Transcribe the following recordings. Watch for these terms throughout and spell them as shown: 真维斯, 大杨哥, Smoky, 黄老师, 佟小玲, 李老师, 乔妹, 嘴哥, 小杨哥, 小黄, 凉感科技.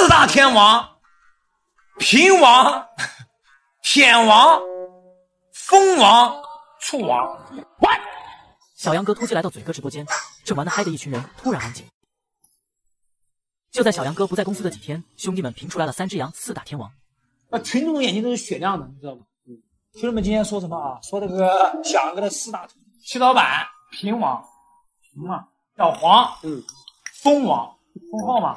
四大天王：平王、舔王、风王、畜王。喂！小杨哥突击来到嘴哥直播间，正玩得嗨的一群人突然安静。就在小杨哥不在公司的几天，兄弟们评出来了三只羊四大天王。那群众的眼睛都是雪亮的，你知道吗？群众们今天说什么啊？说这个小杨哥的四大七老板：平王、小黄，风王，封号嘛，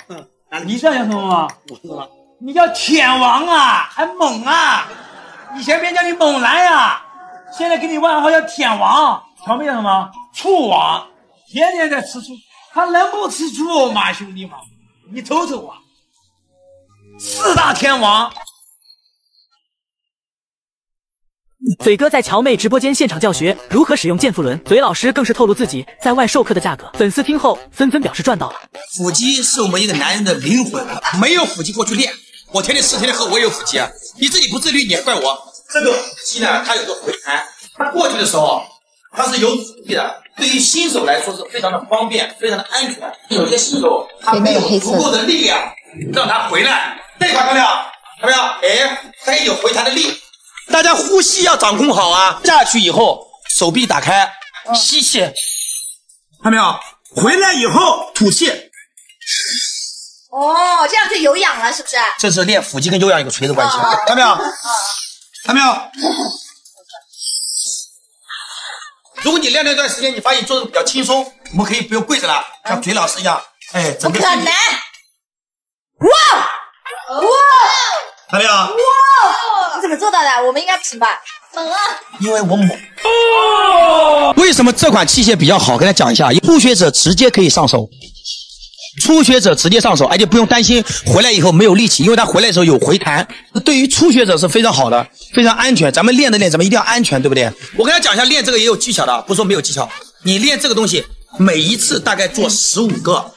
你这叫什么吗？我知道，你叫舔王啊，还猛啊！以前别人叫你猛男呀、啊，现在给你外号叫舔王。条妹叫什么？醋王，天天在吃醋，他能不吃醋吗？兄弟们，你瞅瞅啊，四大天王。嘴哥在乔妹直播间现场教学如何使用健腹轮，嘴老师更是透露自己在外授课的价格，粉丝听后纷纷表示赚到了。腹肌是我们一个男人的灵魂，没有腹肌过去练，我天天吃天天喝，我也有腹肌啊！你自己不自律，你还怪我？这个腹肌呢，它有个回弹，它过去的时候它是有阻力的，对于新手来说是非常的方便，非常的安全。有些新手他没有足够的力量让他回来，这块漂亮，看到没有？哎，它也有回弹的力。 大家呼吸要掌控好啊！下去以后，手臂打开，吸气，看到没有？回来以后吐气。哦，这样就有氧了，是不是？这是练腹肌跟有氧有个垂直关系，看到没有？看到没有？如果你练那段时间，你发现你做的比较轻松，我们可以不用跪着了，像嘴老师一样，哎，整个。不可能！哇！哇！看到没有？哇！ 你怎么做到的？我们应该不行吧？猛啊！因为我猛。哦、为什么这款器械比较好？跟大家讲一下，初学者直接可以上手，初学者直接上手，而且不用担心回来以后没有力气，因为他回来的时候有回弹，对于初学者是非常好的，非常安全。咱们练的练，咱们一定要安全，对不对？我跟大家讲一下，练这个也有技巧的，不是说没有技巧。你练这个东西，每一次大概做15个，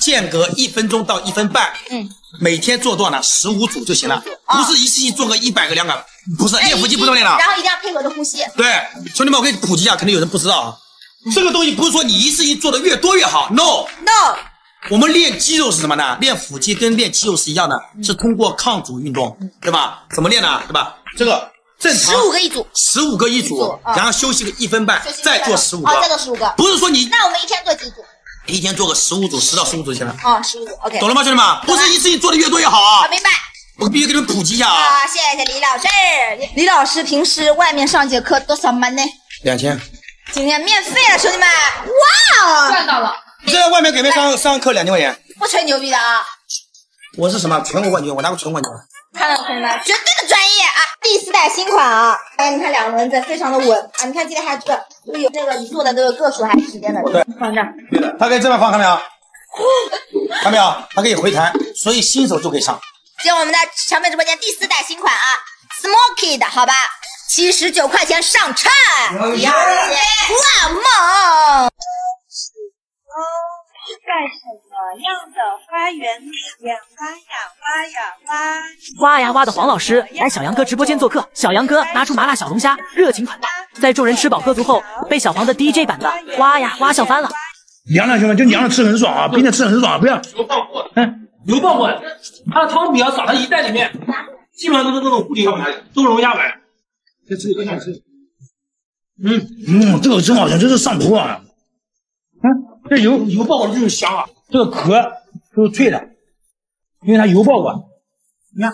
间隔1分钟到1分半，每天做多少呢？15组就行了，不是一次性做个100个、200个，不是练腹肌不锻炼了。然后一定要配合着呼吸。对，兄弟们，我给你普及一下，肯定有人不知道啊。这个东西不是说你一次性做的越多越好 ，no。我们练肌肉是什么呢？练腹肌跟练肌肉是一样的，是通过抗阻运动，对吧？怎么练呢？对吧？这个正常15个一组，15个一组，然后休息个1分半，再做15个，再做15个。不是说你那我们一天做几组？ 一天做个15组，10到15组就行了。15组 ，OK， 懂了吗，兄弟们？不是一次性做的越多越好啊！明白。我必须给你们普及一下啊！好，谢谢李老师。李老师平时外面上节课多少钱呢？2000。今天免费了，兄弟们！哇，赚到了！你在外面给别人上课2000块钱，不吹牛逼的啊！我是什么全国冠军？我拿过全国冠军。看到没有，兄弟们，绝对的专业啊！第4代新款啊！哎，你看两个轮子非常的稳啊！你看今天还有这个。 就有这个你做的这个个数还是时间的，对，放这儿，对的，他可以这边放，看到没有？看到没有？他可以回弹，所以新手就可以上。进我们的乔妹直播间第4代新款啊 ，Smoky 的好吧，79块钱上秤，哇猛！在什么样的花园里面挖呀挖呀挖？挖呀挖的黄老师来小杨哥直播间做客，小杨哥拿出麻辣小龙虾热情款待，在众人吃饱喝足后，被小黄的 DJ 版的挖呀挖笑翻了。凉了，兄弟们，就凉了，吃很爽啊，冰的吃很爽，不要油爆滚，油爆滚，它的汤底要撒到一袋里面，基本上都是那种固体小排，都容易压满。再吃一个，想吃。这个真好吃，这是上头啊。 这油爆的就是香啊，这个壳都是脆的，因为它油爆过。你看，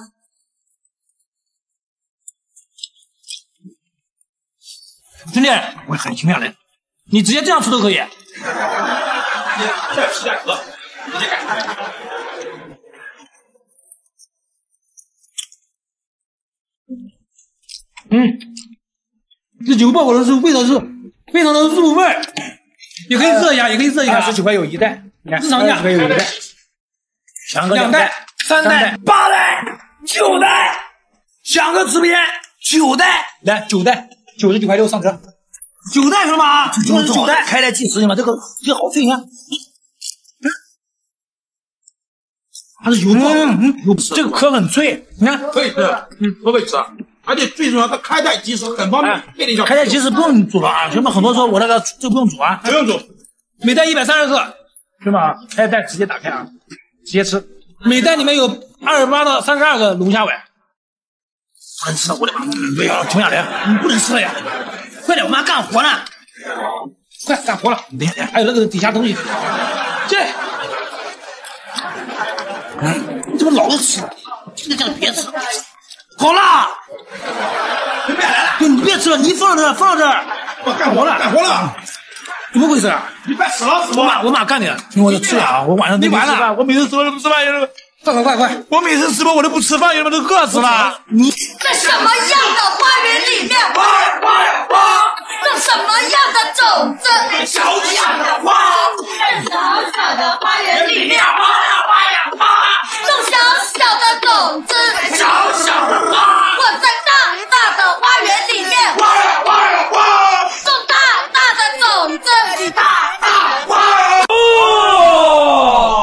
兄弟，我很惊讶的，你直接这样吃都可以。再吃点壳，直接干。这油爆果的是味道是非常的入味儿。 也可以这样，也可以这样，29块有1袋，市场价2块有1袋，2袋、3袋、8袋、9袋，想个直播间9袋，来9袋，99.6上车，9袋兄弟们啊，9袋开袋计时，兄弟们，这个好吃，你看，它是油爆，这个壳很脆，你看可以吃，可以吃。 而且最重要，它开袋即时很方便，便利小。开袋即时不用煮了啊，兄弟们，很多时候我那个就不用煮啊，不用煮，每袋130克，兄弟们啊，开袋直接打开啊，直接吃，每袋里面有28到32个龙虾尾。不能吃了，我的妈！对呀，佟小玲，你不能吃了呀！快点，我们还干活呢！快干活了！等一下，还有那个底下东西，这。你怎么老吃？现在叫你别吃了，好啦，你别来了！对，你别吃了，你放这，放这。我干活了，干活了。 怎么回事啊？你快死了，死了！我马干你了！我就吃了啊！我晚上你完了！我每次直播都不吃饭，快！我每次直播我都不吃饭，我都饿死了！你在什么样的花园里面挖？种什么样的种子？在小小的花，在小小的花园里面挖！种小小的种子，在小小的花。我在大大的花园里面挖！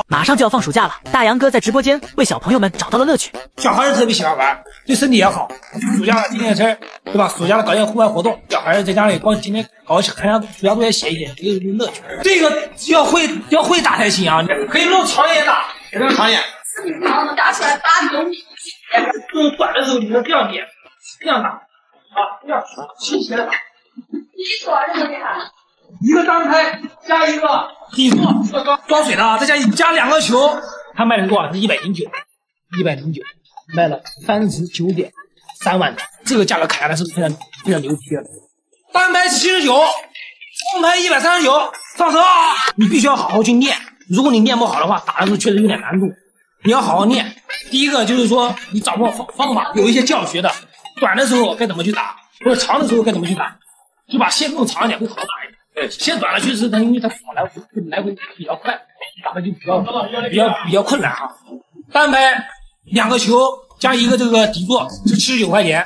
马上就要放暑假了，大杨哥在直播间为小朋友们找到了乐趣。小孩子特别喜欢玩，对身体也好。暑假了健健身，对吧？暑假了搞一些户外活动。小孩子在家里光天天搞暑假作业写一点，这个乐趣。这个要会打才行啊！可以用长眼打，也能长眼。你能打出来8厘米，用短的时候你能这样点，这样打啊，这样倾斜打。你左这么厉害。 一个张开，加一个底座，装水的，再加2个球，他卖的是多少？是109，109，卖了39.3万，这个价格砍下来是不是非常牛批了？单排79，双排139，上车！你必须要好好去练，如果你练不好的话，打的时候确实有点难度，你要好好练。第一个就是说你掌握方法，有一些教学的，短的时候该怎么去打，或者长的时候该怎么去打，对吧？线更长一点会好打一点。 对，先短了确实，因为它跑来回比较快，打的就比较困难啊。单拍2个球加一个这个底座是79块钱，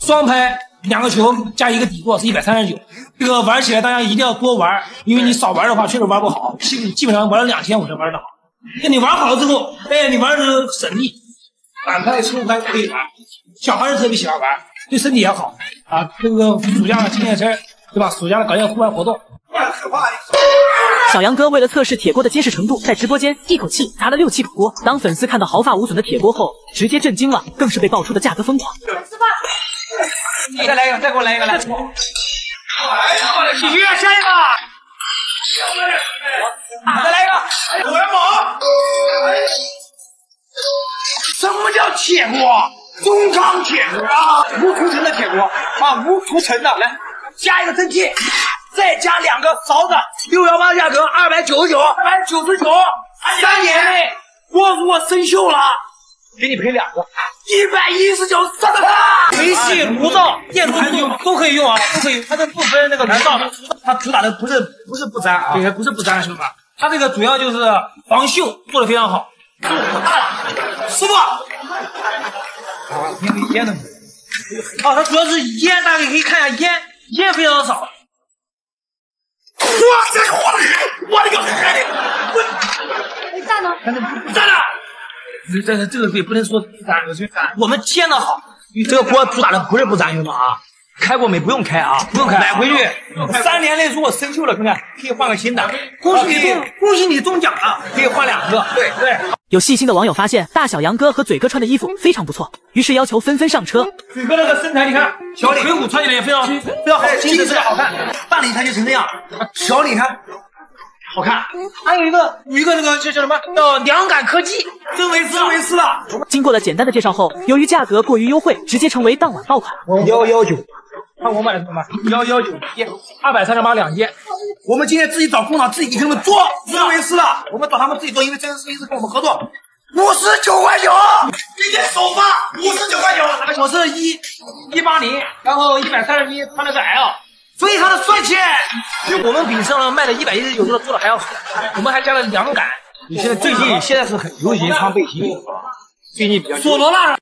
双拍2个球加一个底座是139。这个玩起来大家一定要多玩，因为你少玩的话确实玩不好，基本上玩了2天我才玩得好。那你玩好了之后，哎，你玩的省力，反拍、抽拍可以玩，小孩子特别喜欢玩，对身体也好啊。这个暑假健健身。 对吧？暑假了搞一些户外活动。小杨哥为了测试铁锅的结实程度，在直播间一口气砸了6期铁锅。当粉丝看到毫发无损的铁锅后，直接震惊了，更是被爆出的价格疯狂。再来一个，再给我来一个，来！哎呀，继续，下一个！再来一个！我要猛！什么叫铁锅？中钢铁锅啊，无涂层的铁锅啊，无涂层的，来。 加一个蒸汽，再加2个勺子，618价格299，299，3年内锅如果生锈了，给你赔2个，119，上的它。煤气炉灶、电炉都可以用啊，都可以用，它这不分那个炉灶的，它主打的不是不粘啊，对，不是不粘，兄弟们，它这个主要就是防锈做的非常好。师傅，啊，你看烟呢？啊，它主要是烟，大家可以看一下烟。 烟非常少，我的个海！我站呢？站呢？这个也不能说不粘，我们煎的好，这个锅主打的不是不粘，兄弟们啊，开过没？不用开啊，不用开，买回去3年内如果生锈了，兄弟可以换个新的。恭喜你中奖了，可以换2个。对。有细心的网友发现，大小杨哥和嘴哥穿的衣服非常不错，于是要求纷纷上车。嘴哥那个身材，你看。 小李，腿骨穿起来也非常好，精神好看。大李他就成这样，小李看好看。还有一个那个叫什么？叫凉感科技，真维斯的。经过了简单的介绍后，由于价格过于优惠，直接成为当晚爆款。119，看我买的什么？119件，2382件。我们今天自己找工厂自己给他们做，真维斯的。我们找他们自己做，因为真维斯跟我们合作。 59.9，今天首发59.9，我是118，然后131穿了个 L， 非常的帅气。我们比上了卖的119的做的还要好，我们还加了凉感。你现在最近是很流行穿背心，最近比较。索罗纳